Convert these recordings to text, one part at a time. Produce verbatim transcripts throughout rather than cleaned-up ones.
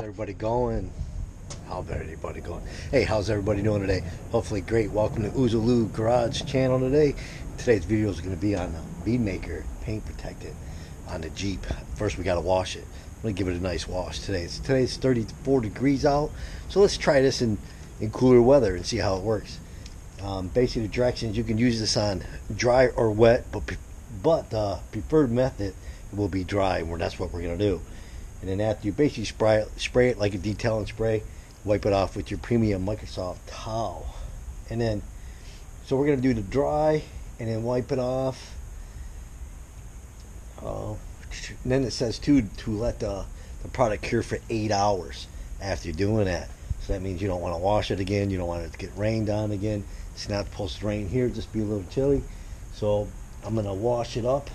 How's everybody going? How's everybody going? Hey, how's everybody doing today? Hopefully great. Welcome to Ouzo Lou Garage channel today. Today's video is going to be on the Bead Maker paint protectant on the Jeep. First we got to wash it. I'm going to give it a nice wash today. It's, today's thirty-four degrees out. So let's try this in, in cooler weather and see how it works. Um, basically the directions, you can use this on dry or wet, but but the uh, preferred method will be dry, and that's what we're going to do. And then after you basically spray it, spray it like a detailing spray, wipe it off with your premium Microsoft towel. And then, so we're going to do the dry, and then wipe it off. Uh, and then it says to, to let the, the product cure for eight hours after you're doing that. So that means you don't want to wash it again, you don't want it to get rained on again. It's not supposed to rain here, just be a little chilly. So I'm going to wash it up.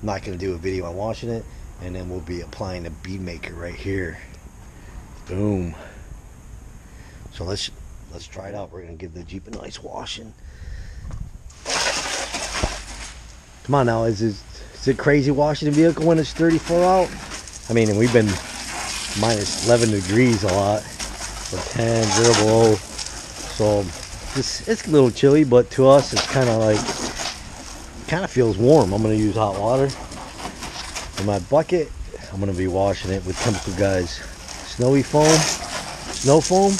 I'm not going to do a video on washing it. And then we'll be applying the Bead Maker right here. Boom. So let's let's try it out. We're gonna give the Jeep a nice washing. Come on now, is is, is it crazy washing the vehicle when it's thirty-four out? I mean, and we've been minus eleven degrees a lot, or ten, zero below. So it's it's a little chilly, but to us it's kind of like kind of feels warm. I'm gonna use hot water. In my bucket, I'm gonna be washing it with Chemical Guys snowy foam, snow foam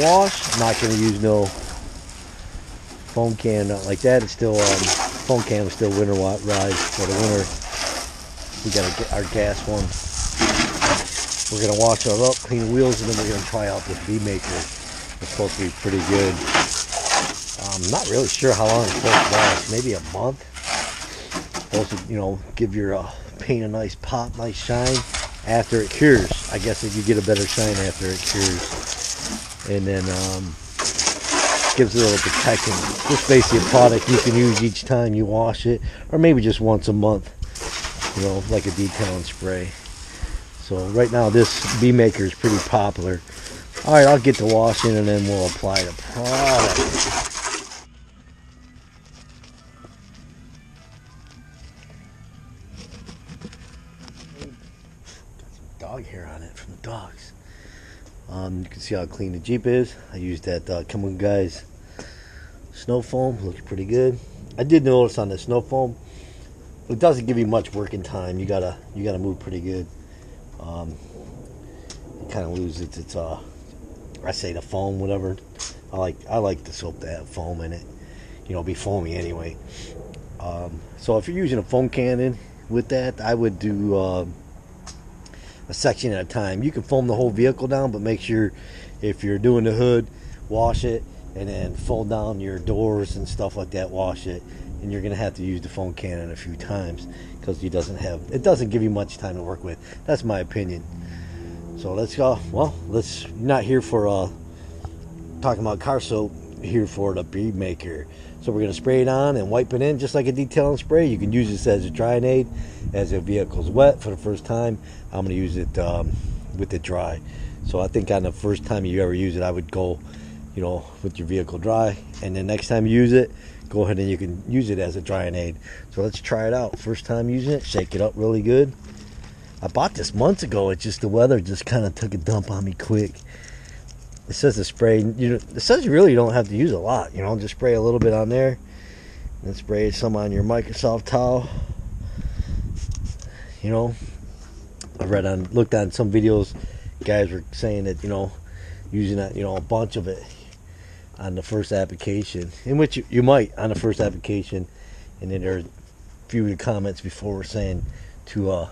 wash. I'm not gonna use no foam can, not like that. It's still um, foam can was still winter rise for the winter. We gotta get our gas one. We're gonna wash it up, clean the wheels, and then we're gonna try out this Bead Maker. It's supposed to be pretty good. I'm not really sure how long it's supposed to last. Maybe a month. Also, you know, give your uh, paint a nice pop, nice shine after it cures. I guess if you get a better shine after it cures, and then um, gives it a little protection. Just basically a product you can use each time you wash it, or maybe just once a month. You know, like a detailing spray. So right now, this Bead Maker is pretty popular. All right, I'll get the wash in, and then we'll apply the product. Dog hair on it from the dogs. Um, you can see how clean the Jeep is. I used that uh, Chemical Guys snow foam. Looks pretty good. I did notice on the snow foam, it doesn't give you much working time. You gotta you gotta move pretty good. Um, it kind of loses its, its uh, I say the foam, whatever. I like I like the soap to have foam in it. You know, be foamy anyway. Um, so if you're using a foam cannon with that, I would do. Uh, a section at a time. You can foam the whole vehicle down, but make sure if you're doing the hood, wash it, and then fold down your doors and stuff like that, wash it. And you're gonna have to use the foam cannon a few times because it doesn't have it doesn't give you much time to work with. That's my opinion. So let's go. Well, let's not here for uh talking about car soap, here for the Bead Maker. So we're gonna spray it on and wipe it in just like a detailing spray. You can use this as a drying aid, as the vehicle's wet for the first time. I'm gonna use it um, with it dry. So I think on the first time you ever use it, I would go, you know, with your vehicle dry, and then next time you use it, go ahead and you can use it as a drying aid. So let's try it out. First time using it, shake it up really good. I bought this months ago. It's just the weather just kind of took a dump on me quick. It says to spray, you know, it says you really don't have to use a lot, you know, just spray a little bit on there, and then spray some on your Microsoft towel. You know, I read on, looked on some videos, guys were saying that, you know, using that, you know, a bunch of it on the first application, in which you, you might on the first application, and then there are a few comments before saying to, uh,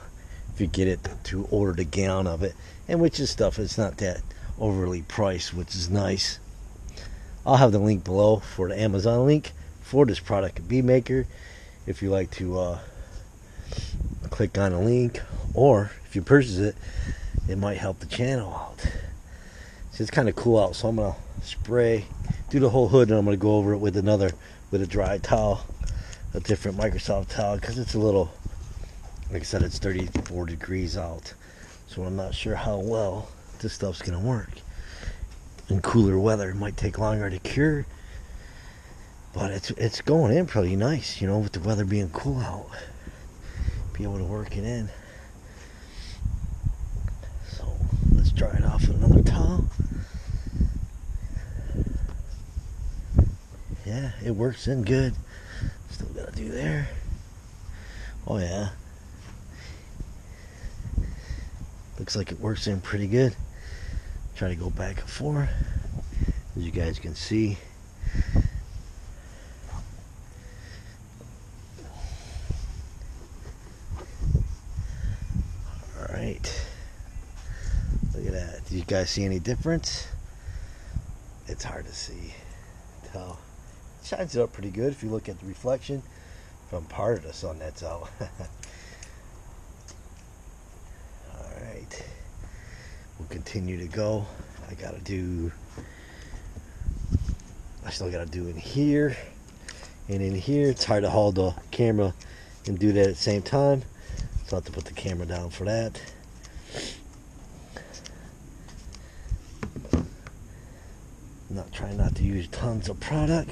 if you get it, to order the gallon of it, and which is stuff, it's not that overly priced, which is nice. I'll have the link below for the Amazon link for this product, Bead Maker, if you like to uh, click on the link, or if you purchase it, it might help the channel out. So it's kind of cool out, so I'm gonna spray, do the whole hood, and I'm gonna go over it with another, with a dry towel, a different Microsoft towel, because it's a little, like I said, it's thirty-four degrees out, so I'm not sure how well this stuff's gonna work in cooler weather. It might take longer to cure, but it's it's going in pretty nice, you know, with the weather being cool out, be able to work it in. So just dried off another tile. Yeah, it works in good. Still gotta do there. Oh yeah. Looks like it works in pretty good. Try to go back and forth. As you guys can see. Alright. Look at that. Do you guys see any difference? It's hard to see. Tell. It shines it up pretty good if you look at the reflection from part of the sun that's out. Alright. We'll continue to go. I gotta do... I still gotta do in here and in here. It's hard to hold the camera and do that at the same time, so I have to put the camera down for that. I'm not trying not to use tons of product,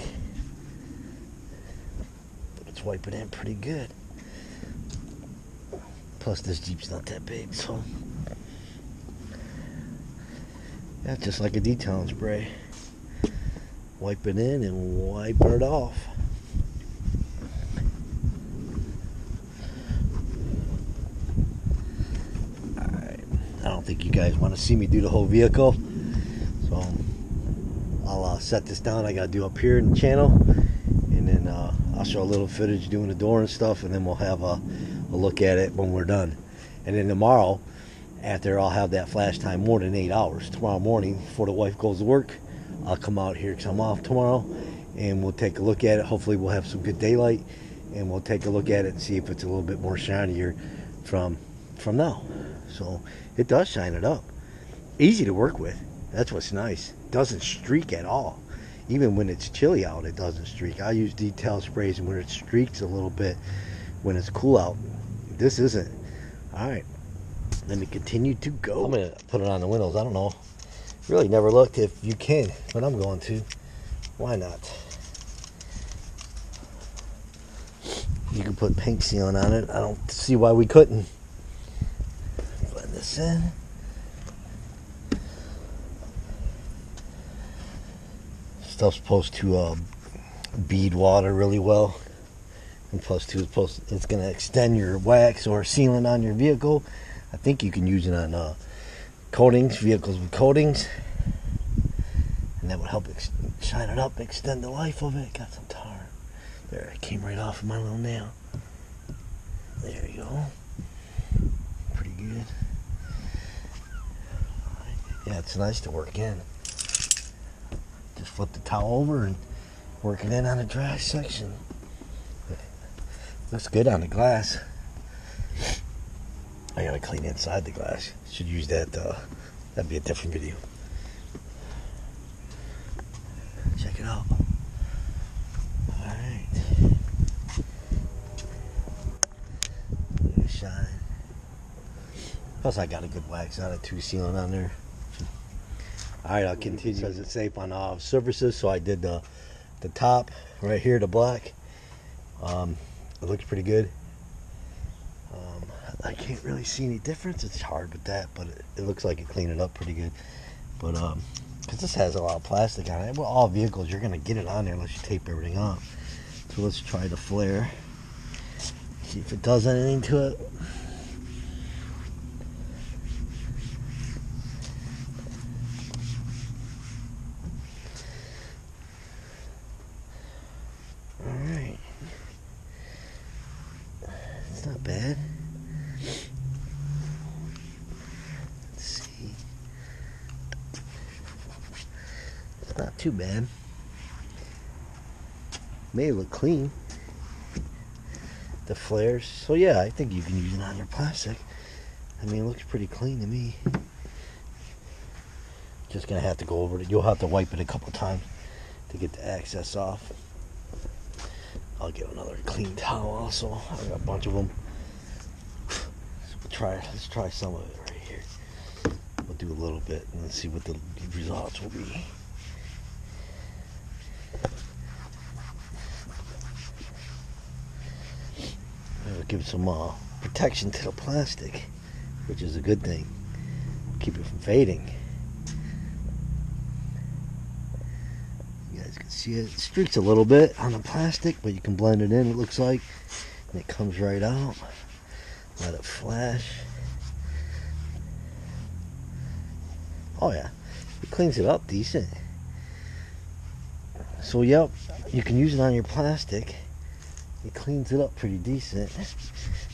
but it's wiping in pretty good. Plus this Jeep's not that big, so that's just like a detailing spray. Wipe it in and wipe it off. Alright, I don't think you guys want to see me do the whole vehicle, so I'll uh, set this down. I gotta do up here in the channel, and then uh, I'll show a little footage doing the door and stuff, and then we'll have a, a look at it when we're done. And then tomorrow after, I'll have that flash time more than eight hours. Tomorrow morning before the wife goes to work, I'll come out here because I'm off tomorrow, and we'll take a look at it. Hopefully we'll have some good daylight, and we'll take a look at it and see if it's a little bit more shinier from from now. So it does shine it up. Easy to work with. That's what's nice. Doesn't streak at all. Even when it's chilly out, it doesn't streak. I use detail sprays, and when it streaks a little bit when it's cool out, this isn't. Alright, let me continue to go. I'm going to put it on the windows. I don't know. Really never looked if you can, but I'm going to. Why not? You can put paint sealant on it. I don't see why we couldn't. Blend this in. Stuff's supposed to uh, bead water really well, and plus two, supposed it's going to extend your wax or sealant on your vehicle. I think you can use it on uh, coatings, vehicles with coatings, and that would help shine it up, extend the life of it. Got some tar there, it came right off of my little nail. There you go, pretty good. Right. Yeah, it's nice to work in. Just flip the towel over and work it in on a dry section. Looks good on the glass. I gotta clean inside the glass. Should use that. Uh, that'd be a different video. Check it out. All right. Let it shine. Plus, I got a good wax on it too, sealant on there. All right, I'll continue. Because it's safe on uh, surfaces, so I did the the top right here, the black. Um, it looks pretty good. Um, I can't really see any difference. It's hard with that, but it, it looks like it cleaned it up pretty good. But um, because this has a lot of plastic on it, well, all vehicles you're gonna get it on there unless you tape everything off. So let's try the flare. See if it does anything to it. All right, it's not bad. Not too bad. May look clean. The flares. So yeah, I think you can use it on your plastic. I mean, it looks pretty clean to me. Just gonna have to go over it. You'll have to wipe it a couple times to get the excess off. I'll get another clean towel also. I got a bunch of them. So we'll try. Let's try some of it right here. We'll do a little bit and let's see what the results will be. Give some uh, protection to the plastic, which is a good thing. keep it from fading. You guys can see it, it streaks a little bit on the plastic, but you can blend it in, it looks like, and it comes right out. Let it flash. Oh yeah, it cleans it up decent. So yep, you can use it on your plastic. It cleans it up pretty decent.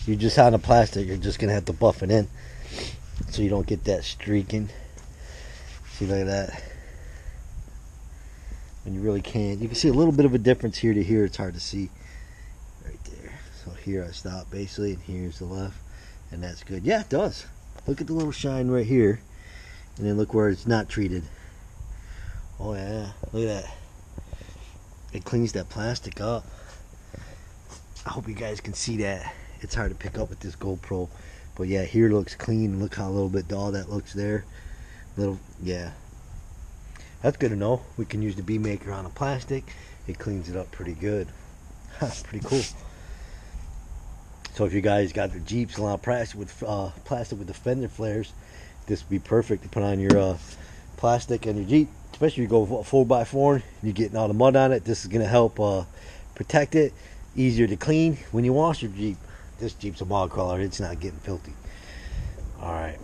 You're just on the plastic, you're just gonna have to buff it in so you don't get that streaking. See, like that. When you really can't, you can see a little bit of a difference here to here. It's hard to see right there. So here I stop basically, and here's the left, and that's good. Yeah, it does. Look at the little shine right here, and then look where it's not treated. Oh yeah, look at that. It cleans that plastic up. I hope you guys can see that. It's hard to pick up with this GoPro, but yeah, here looks clean. Look how a little bit dull that looks there. Little, yeah, that's good to know. We can use the Bead Maker on a plastic. It cleans it up pretty good. Pretty cool. So if you guys got their Jeeps a lot of plastic with uh, plastic with the fender flares, this would be perfect to put on your uh, plastic and your Jeep. Especially if you go four by four and you're getting all the mud on it, this is going to help uh, protect it. Easier to clean when you wash your Jeep. This Jeep's a bog crawler, it's not getting filthy. Alright,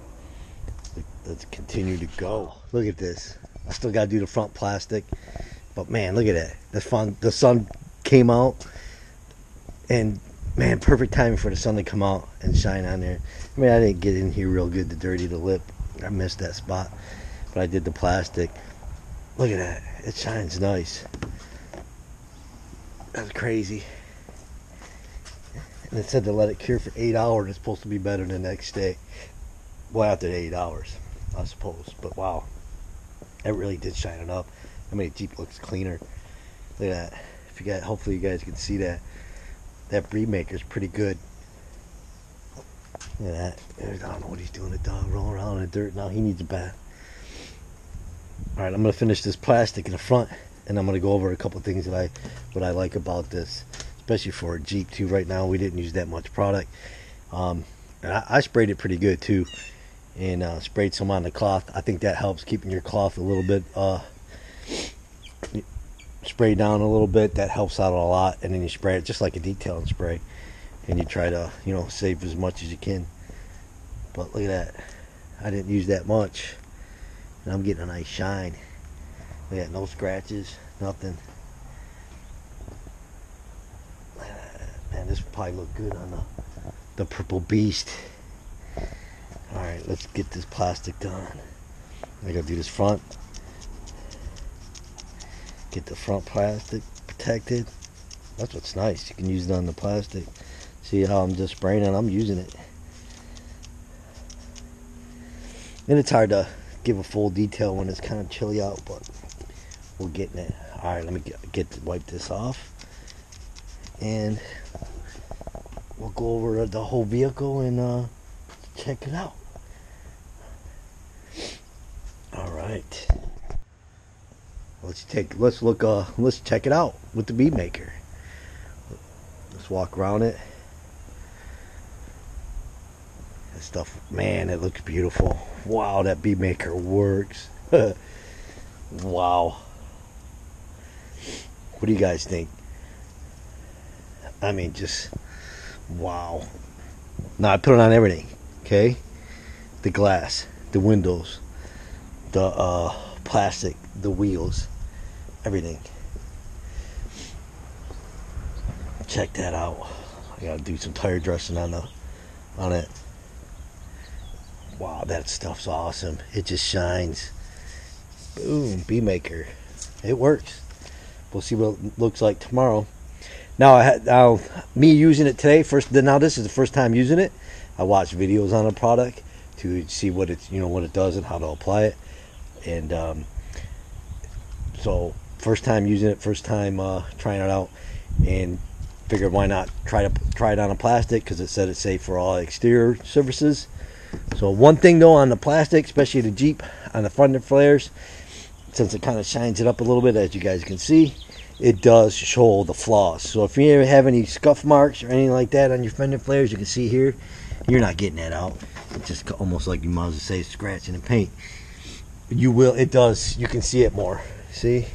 let's continue to go. Look at this. I still gotta do the front plastic, but man, look at that. The, fun, the sun came out, and man, perfect timing for the sun to come out and shine on there. I mean, I didn't get in here real good to dirty the lip. I missed that spot, but I did the plastic. Look at that, it shines nice. That's crazy. And it said to let it cure for eight hours. It's supposed to be better the next day. Well, after the eight hours, I suppose. But wow, that really did shine it up. I mean, the Jeep looks cleaner. Look at that. If you got, hopefully you guys can see that. That Bead Maker's pretty good. Look at that. I don't know what he's doing. The dog rolling around in the dirt. Now he needs a bath. All right, I'm gonna finish this plastic in the front, and I'm gonna go over a couple things that I, what I like about this. Especially for a Jeep too. Right now we didn't use that much product, um, and I, I sprayed it pretty good too, and uh, sprayed some on the cloth. I think that helps keeping your cloth a little bit uh, sprayed down a little bit. That helps out a lot. And then you spray it just like a detailing spray, and you try to, you know, save as much as you can. But look at that, I didn't use that much, and I'm getting a nice shine. Look at that, no scratches, nothing. Man, this would probably look good on the, the Purple Beast. Alright, let's get this plastic done. I gotta do this front. Get the front plastic protected. That's what's nice. You can use it on the plastic. See how I'm just spraying it? I'm using it. And it's hard to give a full detail when it's kind of chilly out, but we're getting it. Alright, let me get, get wipe this off. And we'll go over the whole vehicle and uh, check it out. All right, let's take let's look uh let's check it out with the Bead Maker. Let's walk around it. That stuff, man, it looks beautiful. Wow, that Bead Maker works. Wow. What do you guys think? I mean, just wow. Now I put it on everything, okay? The glass, the windows, the uh, plastic, the wheels, everything. Check that out. I gotta do some tire dressing on the on it. Wow, that stuff's awesome. It just shines. Boom, Bead Maker. It works. We'll see what it looks like tomorrow. Now, I had, now, me using it today, first. Now this is the first time using it. I watched videos on a product to see what it's, you know, what it does and how to apply it. And um, so, first time using it, first time uh, trying it out, and figured why not try to try it on a plastic, because it said it's safe for all exterior surfaces. So one thing though on the plastic, especially the Jeep, on the fender flares, since it kind of shines it up a little bit, as you guys can see. It does show the flaws. So if you ever have any scuff marks or anything like that on your fender flares, you can see here, you're not getting that out. It's just almost like you might as well say scratching and paint. You will, it does, you can see it more. See?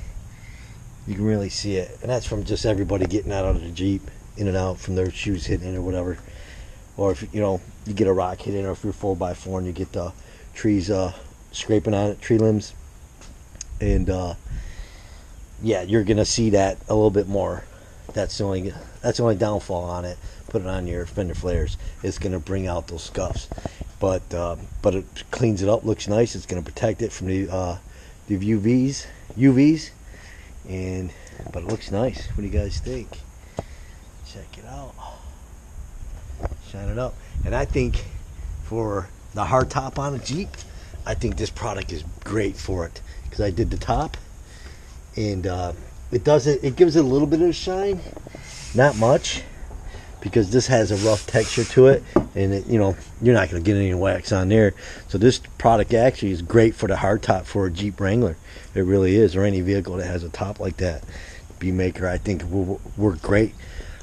You can really see it. And that's from just everybody getting out of the Jeep, in and out, from their shoes hitting it or whatever. Or if, you know, you get a rock hit in, or if you're four by four and you get the trees uh, scraping on it, tree limbs. And, uh, yeah, you're going to see that a little bit more. That's the only, that's the only downfall on it. Put it on your fender flares. It's going to bring out those scuffs. But uh, but it cleans it up, looks nice. It's going to protect it from the uh, the U Vs, U Vs, and but it looks nice. What do you guys think? Check it out. Shine it up. And I think for the hard top on a Jeep, I think this product is great for it because I did the top, and uh, it doesn't. It gives it a little bit of shine, not much. Because this has a rough texture to it, and it, you know, you're not going to get any wax on there. So this product actually is great for the hardtop for a Jeep Wrangler. It really is, or any vehicle that has a top like that. Bead Maker, I think, will work great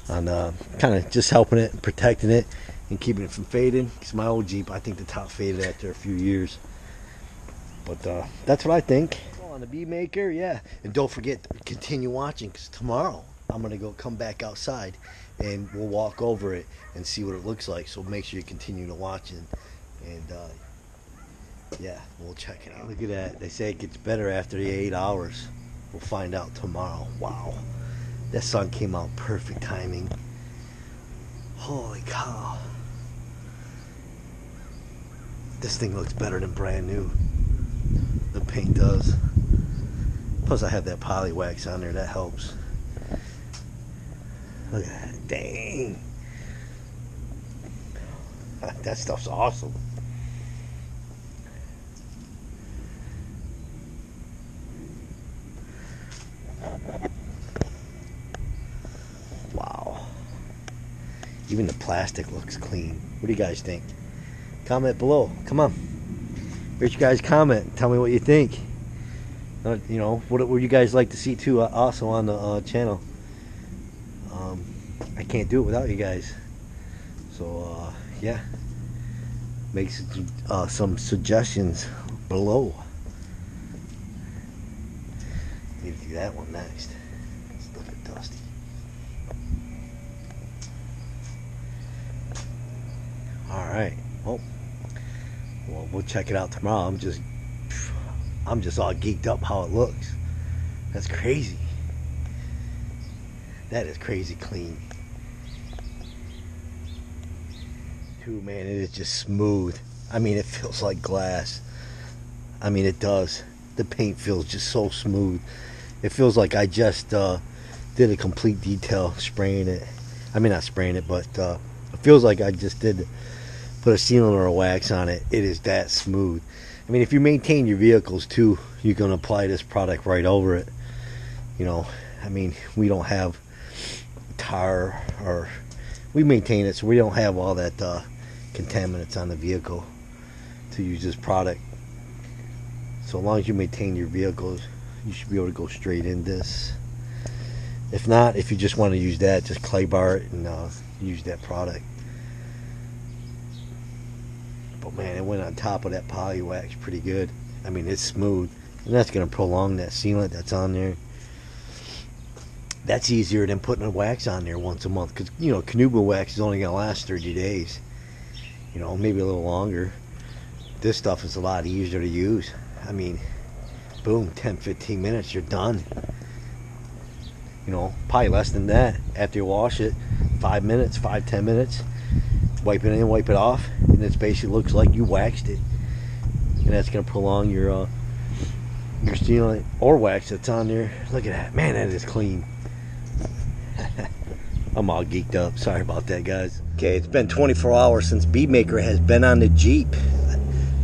on uh, kind of just helping it, protecting it, and keeping it from fading. Because my old Jeep, I think the top faded after a few years. But uh, that's what I think. On the Bead Maker, yeah. And don't forget to continue watching, because tomorrow I'm going to go come back outside and we'll walk over it and see what it looks like. So make sure you continue to watch it. And uh, yeah, we'll check it out. Look at that. They say it gets better after the eight hours. We'll find out tomorrow. Wow. That sun came out perfect timing. Holy cow. This thing looks better than brand new. The paint does. Plus I have that poly wax on there. That helps. Look at that. Dang. That stuff's awesome. Wow. Even the plastic looks clean. What do you guys think? Comment below. Come on. Here's you guys comment. Tell me what you think. Uh, you know, what would you guys like to see too uh, also on the uh, channel? Um, I can't do it without you guys, so uh, yeah, make su uh, some suggestions below. Need to do that one next. It's a little bit dusty. Alright, well, well, we'll check it out tomorrow. I'm just, I'm just all geeked up how it looks. That's crazy. That is crazy clean. Dude, man, it is just smooth. I mean, it feels like glass. I mean, it does. The paint feels just so smooth. It feels like I just uh, did a complete detail spraying it. I mean, not spraying it, but uh, it feels like I just did put a sealant or a wax on it. It is that smooth. I mean, if you maintain your vehicles too, you can apply this product right over it. You know, I mean, we don't have tar, or we maintain it so we don't have all that uh, contaminants on the vehicle to use this product. So as long as you maintain your vehicles, you should be able to go straight in this. If not, if you just want to use that, just clay bar it and uh, use that product. But man, it went on top of that poly wax pretty good. I mean, it's smooth, and that's going to prolong that sealant that's on there. That's easier than putting a wax on there once a month, because, you know, Canuba wax is only going to last thirty days. You know, maybe a little longer. This stuff is a lot easier to use. I mean, boom, ten, fifteen minutes, you're done. You know, probably less than that. After you wash it, five minutes, five, ten minutes. Wipe it in, wipe it off, and it basically looks like you waxed it. And that's going to prolong your, uh, your sealant or wax that's on there. Look at that. Man, that is clean. I'm all geeked up. Sorry about that, guys. Okay, it's been twenty-four hours since Bead Maker has been on the Jeep.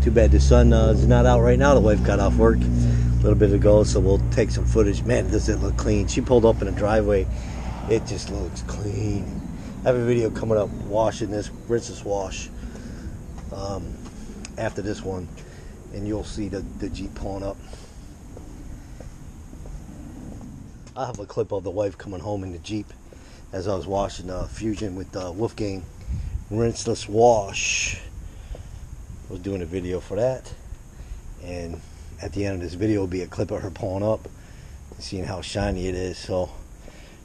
Too bad the sun uh, is not out right now. The wife got off work a little bit ago, so we'll take some footage. Man, does it look clean. She pulled up in the driveway. It just looks clean. I have a video coming up washing this, rinse this wash um, after this one, and you'll see the, the Jeep pulling up. I have a clip of the wife coming home in the Jeep as I was washing the uh, Fusion with uh, Wolfgang rinseless wash. was doing a video for that, and at the end of this video will be a clip of her pulling up and seeing how shiny it is. So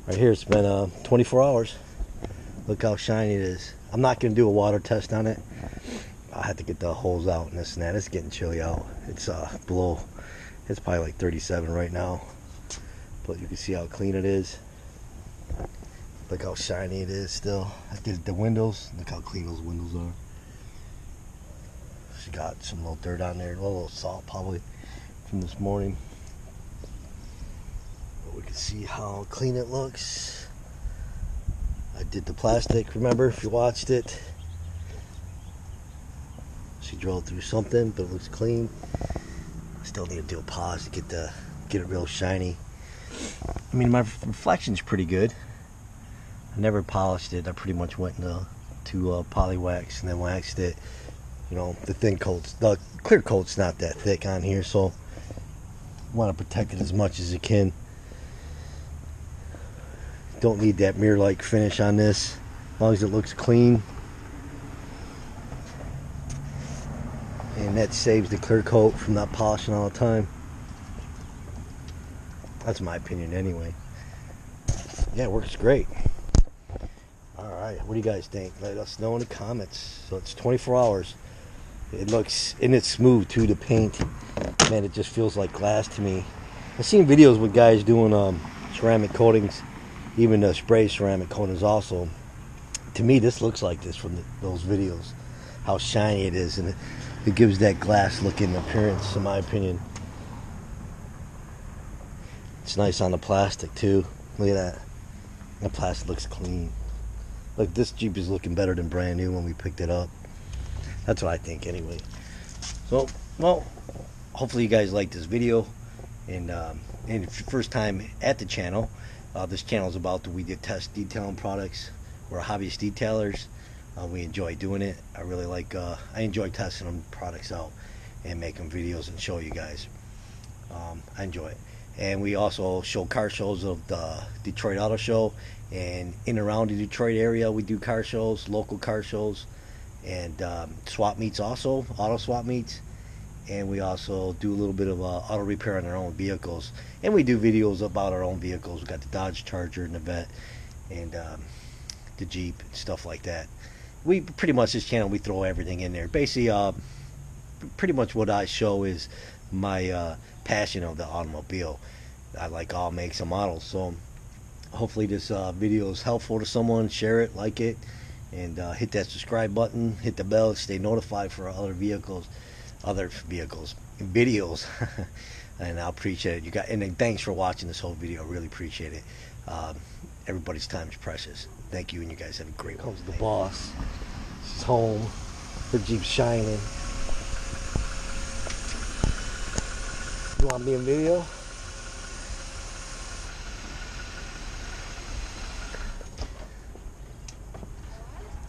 right here, it's been uh, twenty-four hours. Look how shiny it is. I'm not going to do a water test on it. I have to get the holes out and this and that. It's getting chilly out. It's uh, below, it's probably like thirty-seven right now, but you can see how clean it is. Look how shiny it is still. I did the windows. Look how clean those windows are. She got some little dirt on there, a little salt probably from this morning. But we can see how clean it looks. I did the plastic, remember, if you watched it. She drilled through something, but it looks clean. I still need to do a pause to get the get it real shiny. I mean, my reflection's pretty good. I never polished it. I pretty much went into, to uh, poly wax and then waxed it. You know, the thin coat's, the clear coat's not that thick on here, so you want to protect it as much as you can. Don't need that mirror-like finish on this, as long as it looks clean. And that saves the clear coat from not polishing all the time. That's my opinion anyway. Yeah, it works great. Alright, what do you guys think? Let us know in the comments. So it's twenty-four hours. It looks, and it's smooth too, the paint. Man, it just feels like glass to me. I've seen videos with guys doing um, ceramic coatings, even the spray ceramic coatings also. To me, this looks like this from the, those videos. How shiny it is, and it, it gives that glass looking appearance, in my opinion. It's nice on the plastic too. Look at that. The plastic looks clean. Look, this Jeep is looking better than brand new when we picked it up. That's what I think anyway. So, well, hopefully you guys like this video. And, um, and if you're first time at the channel, uh, this channel is about the we test detailing products. We're hobbyist detailers. Uh, we enjoy doing it. I really like, uh, I enjoy testing them products out and making videos and show you guys. Um, I enjoy it. And we also show car shows of the Detroit Auto Show. And in and around the Detroit area, we do car shows, local car shows, and um, swap meets also, auto swap meets. And we also do a little bit of uh, auto repair on our own vehicles. And we do videos about our own vehicles. We've got the Dodge Charger and the Vet and um, the Jeep and stuff like that. We pretty much, this channel, we throw everything in there. Basically, uh, pretty much what I show is my uh, passion of the automobile. I like all makes and models. So hopefully this uh, video is helpful to someone. Share it, like it, and uh, hit that subscribe button, hit the bell, stay notified for other vehicles, other vehicles, videos. And I appreciate it. You got, and then thanks for watching this whole video. I really appreciate it. Um, everybody's time is precious. Thank you, and you guys have a great one. Here comes the boss. She's home. Her Jeep's shining. You want me in video?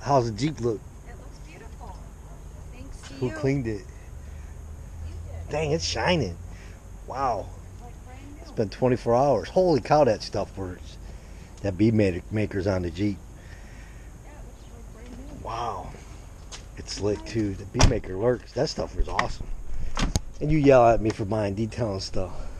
How's the Jeep look? It looks beautiful. Thanks to you. Who cleaned it? You did. Dang, it's shining. Wow. Like brand new. It's been twenty-four hours. Holy cow, that stuff works. That bead maker's on the Jeep. Yeah, it looks like brand new. Wow. It's slick too. The bead maker works. That stuff was awesome. And you yell at me for buying detailing stuff.